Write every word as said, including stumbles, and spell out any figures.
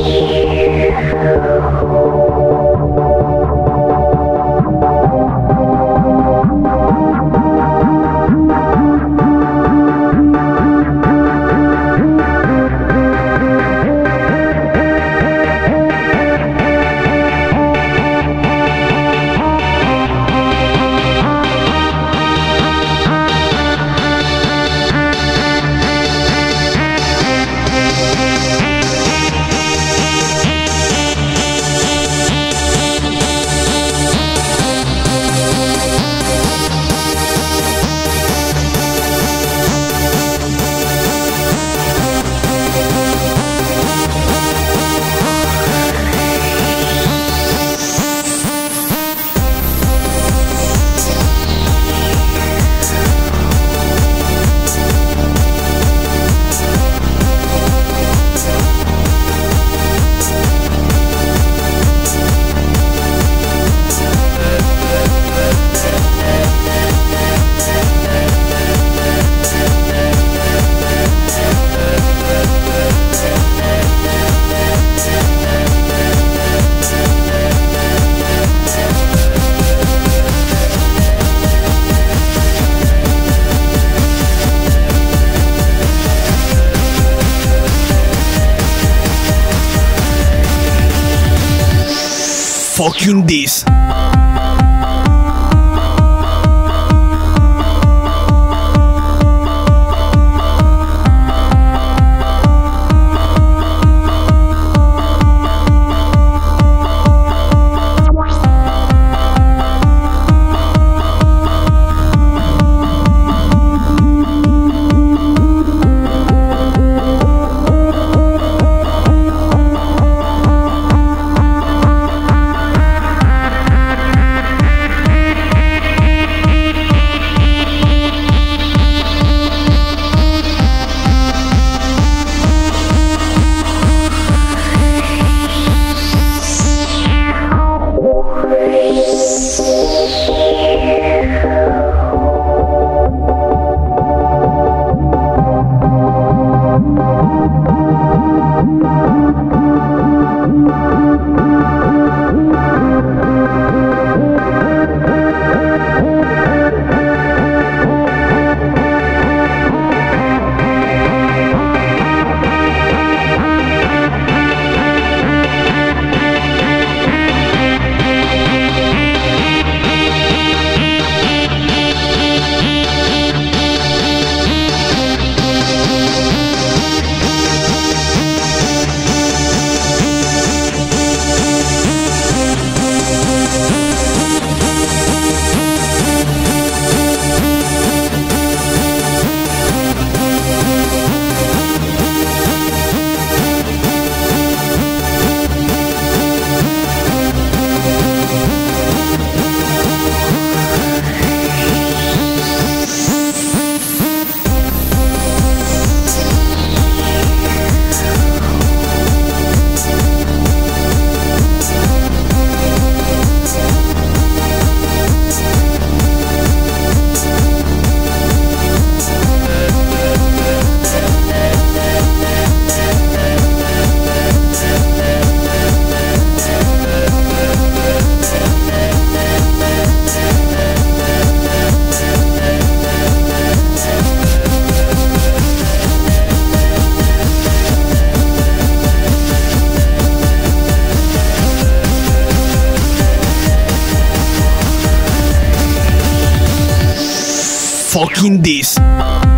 Fuck you this. Fucking this.